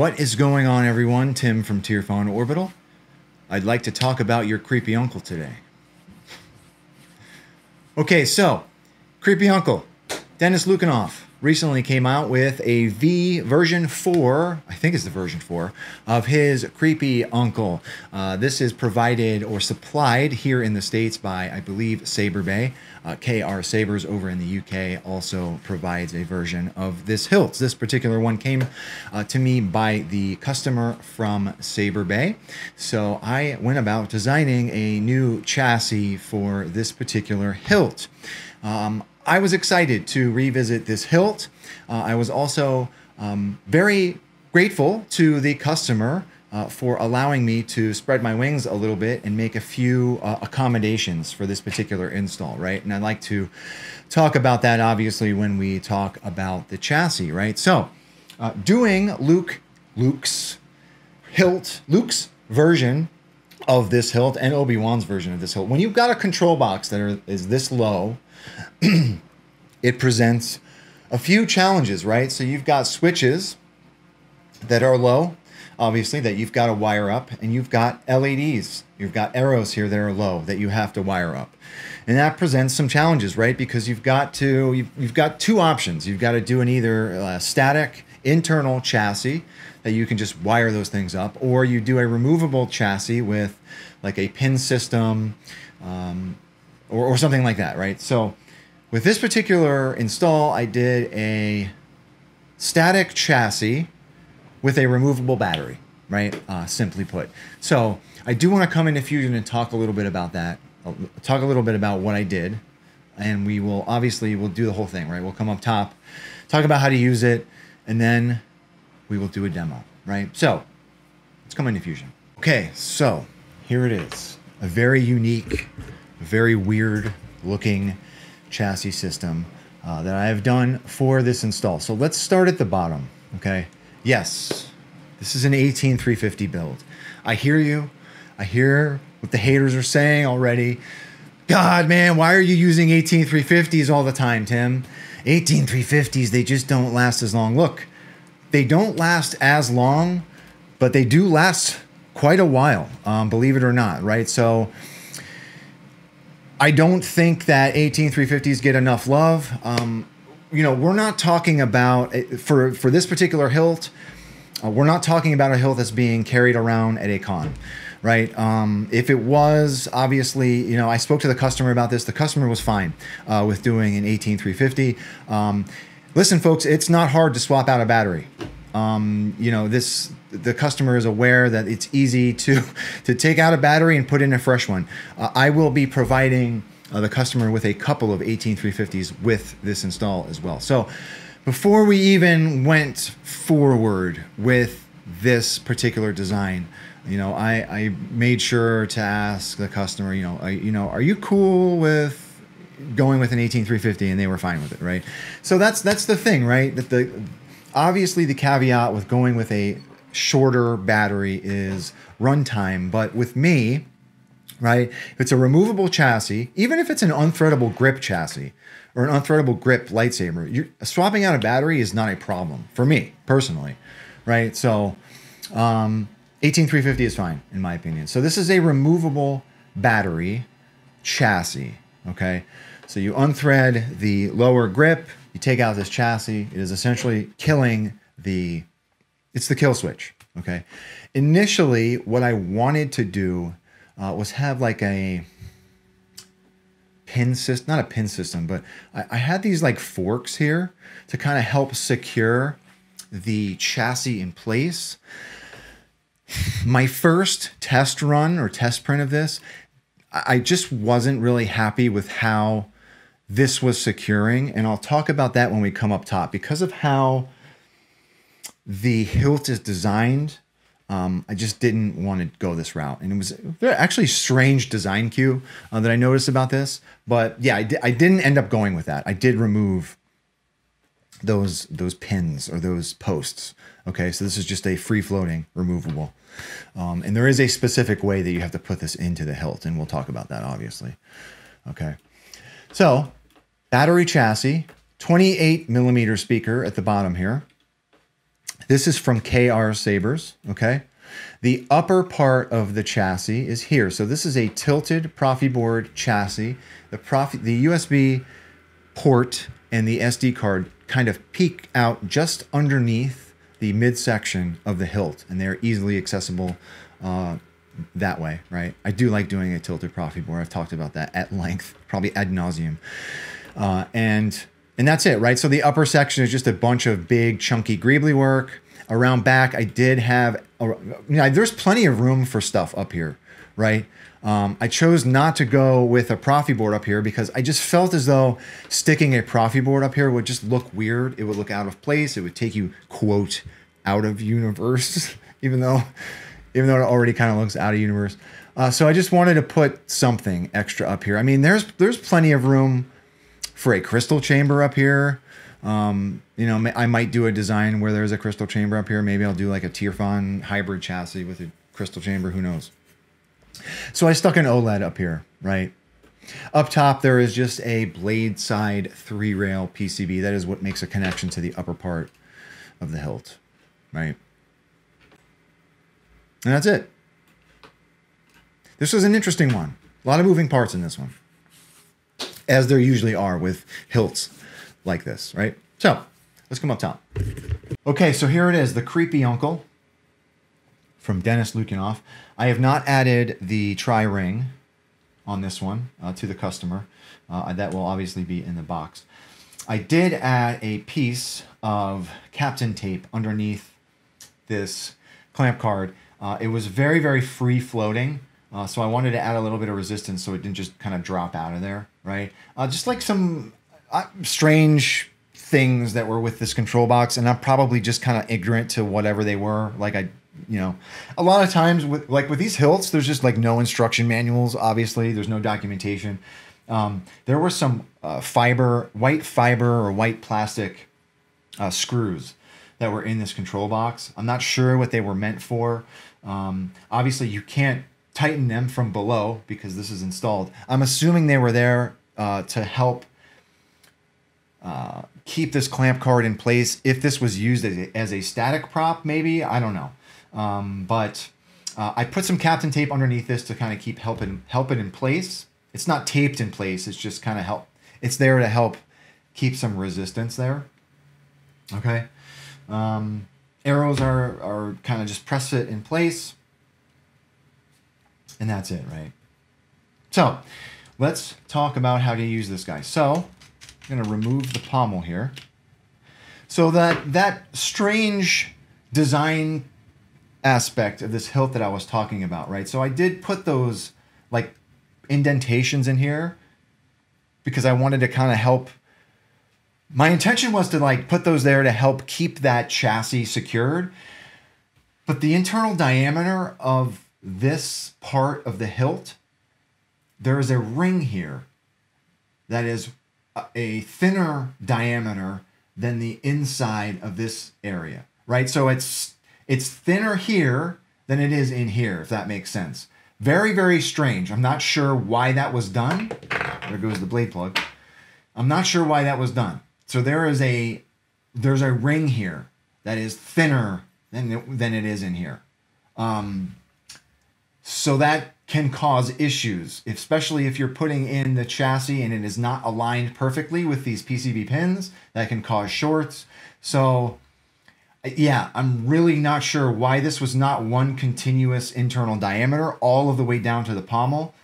What is going on, everyone? Tim from Tierfon Orbital. I'd like to talk about your creepy uncle today. Okay, so Creepy Uncle, Denis Lukyanov, recently came out with a version 4, I think it's the version 4, of his Creepy Uncle. This is provided or supplied here in the States by, I believe, Saber Bay. KR Sabers over in the UK also provides a version of this hilt. This particular one came to me by the customer from Saber Bay. So I went about designing a new chassis for this particular hilt. I was excited to revisit this hilt. I was also very grateful to the customer for allowing me to spread my wings a little bit and make a few accommodations for this particular install, right? And I'd like to talk about that, obviously, when we talk about the chassis, right? So doing Luke's version of this hilt and Obi-Wan's version of this hilt, when you've got a control box that is this low, it presents a few challenges, right? So you've got switches that are low, obviously, that you've got to wire up, and you've got LEDs. You've got arrows here that are low that you have to wire up. And that presents some challenges, right? Because you've got two options. You've got to do an either static internal chassis that you can just wire those things up, or you do a removable chassis with like a pin system or something like that, right? So with this particular install, I did a static chassis with a removable battery, right? Simply put. So I do want to come into Fusion and talk a little bit about that. I'll talk a little bit about what I did, and we will obviously we'll do the whole thing, right? We'll come up top, talk about how to use it, and then we will do a demo, right? So let's come into Fusion. Okay, so here it is. A very unique, very weird looking chassis system that I have done for this install. So let's start at the bottom, okay? Yes, this is an 18350 build. I hear you. I hear what the haters are saying already. God, man, why are you using 18350s all the time, Tim? 18350s, they just don't last as long. Look, they don't last as long, but they do last quite a while, believe it or not, right? So I don't think that 18350s get enough love. You know, we're not talking about, for this particular hilt, we're not talking about a hilt that's being carried around at a con, right? If it was, obviously, you know, I spoke to the customer about this. The customer was fine with doing an 18350. Listen, folks, it's not hard to swap out a battery. You know, the customer is aware that it's easy to take out a battery and put in a fresh one. I will be providing the customer with a couple of 18350s with this install as well. So before we even went forward with this particular design, you know, I made sure to ask the customer, you know, are you cool with going with an 18350? And they were fine with it, right? So that's the thing, right? That obviously the caveat with going with a shorter battery is runtime, but with me, right? If it's a removable chassis, even if it's an unthreadable grip chassis or an unthreadable grip lightsaber, swapping out a battery is not a problem for me personally, right? So 18350 is fine in my opinion. So this is a removable battery chassis, okay? So you unthread the lower grip, you take out this chassis, it is essentially killing the, it's the kill switch, okay? Initially, what I wanted to do was have like a pin system, not a pin system, but I had these like forks here to kind of help secure the chassis in place. My first test run or test print of this, I just wasn't really happy with how this was securing. And I'll talk about that when we come up top. Because of how the hilt is designed, I just didn't want to go this route. And it was actually a strange design cue that I noticed about this. But yeah, I didn't end up going with that. I did remove those pins or those posts. Okay, so this is just a free-floating removable. And there is a specific way that you have to put this into the hilt, and we'll talk about that, obviously. Okay, so battery chassis, 28 millimeter speaker at the bottom here. This is from KR Sabers, okay? The upper part of the chassis is here. So this is a tilted profiboard chassis. The USB port and the SD card kind of peek out just underneath the midsection of the hilt, and they're easily accessible that way, right? I do like doing a tilted profiboard. I've talked about that at length, probably ad nauseum. And that's it, right? So the upper section is just a bunch of big, chunky greebly work. Around back, I did have, there's plenty of room for stuff up here, right? I chose not to go with a profiboard up here because I just felt as though sticking a profiboard up here would just look weird. It would look out of place. It would take you, quote, out of universe, even though it already kind of looks out of universe. So I just wanted to put something extra up here. I mean, there's plenty of room for a crystal chamber up here. You know, I might do a design where there's a crystal chamber up here. Maybe I'll do like a Tierfon hybrid chassis with a crystal chamber. Who knows? So I stuck an OLED up here, right? Up top, there is just a blade side 3-rail PCB. That is what makes a connection to the upper part of the hilt, right? And that's it. This was an interesting one. A lot of moving parts in this one, as there usually are with hilts like this, right? So let's come up top. Okay, so here it is, the Creepy Uncle from Denis Lukyanov. I have not added the tri-ring on this one to the customer. That will obviously be in the box. I did add a piece of captain tape underneath this clamp card. It was very, very free floating. So I wanted to add a little bit of resistance so it didn't just kind of drop out of there, right? Just like some strange things that were with this control box, and I'm probably just kind of ignorant to whatever they were. Like a lot of times with these hilts, there's just like no instruction manuals, obviously. There's no documentation. There were some white plastic screws that were in this control box. I'm not sure what they were meant for. Obviously, you can't tighten them from below because this is installed. I'm assuming they were there to help keep this clamp card in place if this was used as a static prop, maybe. I don't know. But I put some captain tape underneath this to kind of keep help it in place. It's not taped in place. It's just kind of help. It's there to help keep some resistance there. Okay. Arrows are kind of just press it in place. And that's it, right? So let's talk about how to use this guy. So I'm going to remove the pommel here. So that strange design aspect of this hilt that I was talking about, right? So I did put those like indentations in here because I wanted to kind of help. My intention was to like put those there to help keep that chassis secured. But the internal diameter of this part of the hilt, there is a ring here that is a thinner diameter than the inside of this area, right? So it's thinner here than it is in here, if that makes sense. Very, very strange. I'm not sure why that was done. There goes the blade plug. I'm not sure why that was done. So there's a ring here that is thinner than it is in here. So that can cause issues, especially if you're putting in the chassis and it is not aligned perfectly with these PCB pins. That can cause shorts. So yeah, I'm really not sure why this was not one continuous internal diameter all of the way down to the pommel.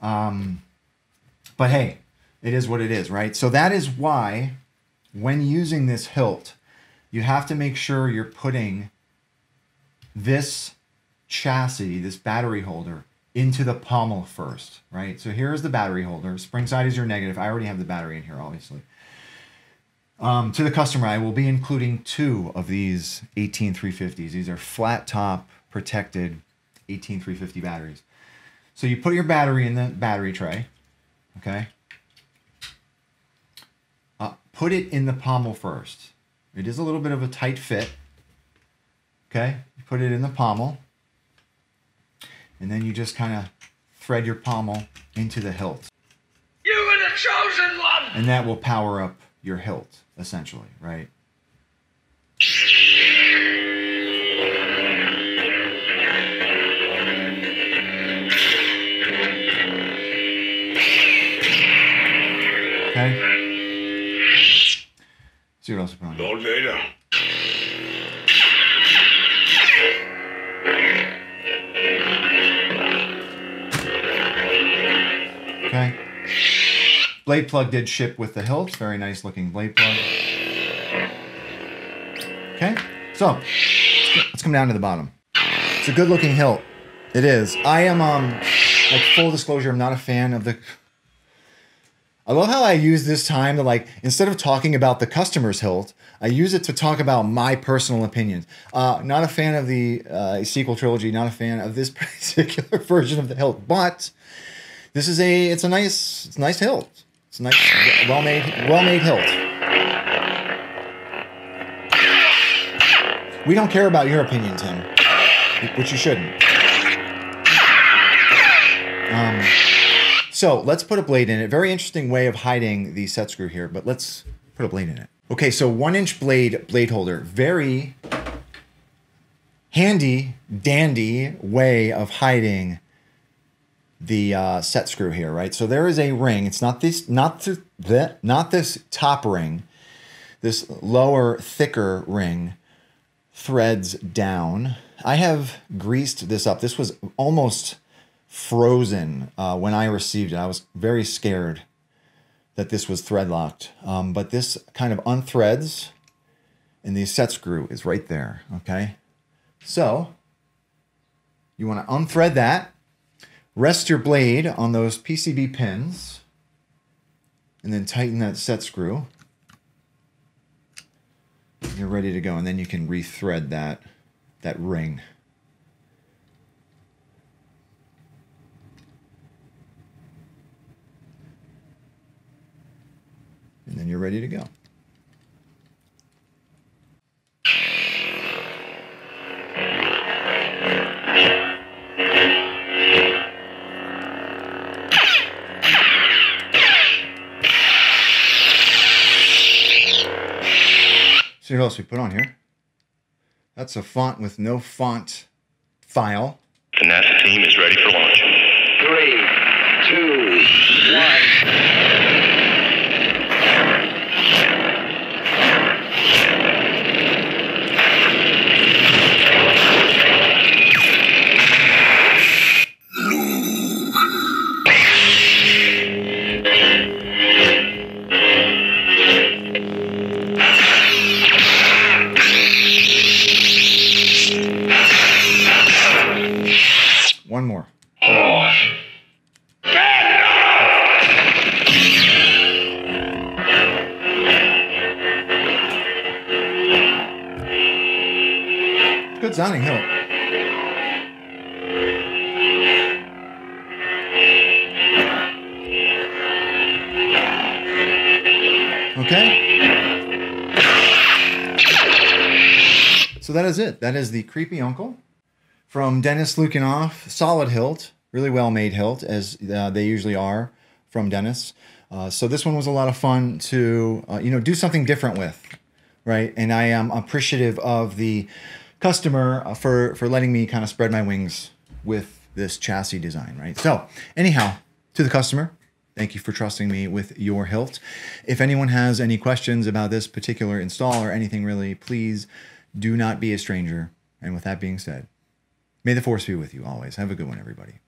But hey, it is what it is, right? So that is why when using this hilt, you have to make sure you're putting this chassis, this battery holder, into the pommel first, right? So here's the battery holder. Spring side is your negative. I already have the battery in here, obviously. To the customer, I will be including 2 of these 18350s. These are flat top protected 18350 batteries. So you put your battery in the battery tray, okay? Put it in the pommel first. It is a little bit of a tight fit, okay? You put it in the pommel, and then you just kind of thread your pommel into the hilt. You were the chosen one! And that will power up your hilt, essentially, right? Lord Vader. Okay. Blade plug did ship with the hilt. Very nice looking blade plug. Okay. So let's come down to the bottom. It's a good looking hilt. It is. I am like full disclosure, I'm not a fan of the. I love how I use this time to like, instead of talking about the customer's hilt, I use it to talk about my personal opinions. Not a fan of the sequel trilogy, not a fan of this particular version of the hilt, but this is a, it's a nice hilt. It's a nice, well-made hilt. We don't care about your opinion, Tim, which you shouldn't. So let's put a blade in it. Very interesting way of hiding the set screw here, but let's put a blade in it. Okay, so 1-inch blade holder. Very handy, dandy way of hiding the set screw here, right? So there is a ring. It's not this, not this top ring. This lower, thicker ring threads down. I have greased this up. This was almost frozen when I received it. I was very scared that this was thread locked, but this kind of unthreads and the set screw is right there. Okay, so you want to unthread that, rest your blade on those PCB pins, and then tighten that set screw. You're ready to go, and then you can re-thread that ring. And then you're ready to go. See what else we put on here. That's a font with no font file. The NASA team is ready for launch. 3, 2, 1. One more. Oh. Good sounding hill. Okay. So that is it. That is the Creepy Uncle. From Denis Lukyanov, solid hilt, really well-made hilt, as they usually are from Denis. So this one was a lot of fun to, you know, do something different with, right? And I am appreciative of the customer for letting me kind of spread my wings with this chassis design, right? So anyhow, to the customer, thank you for trusting me with your hilt. If anyone has any questions about this particular install or anything really, please do not be a stranger. And with that being said, may the force be with you always. Have a good one, everybody.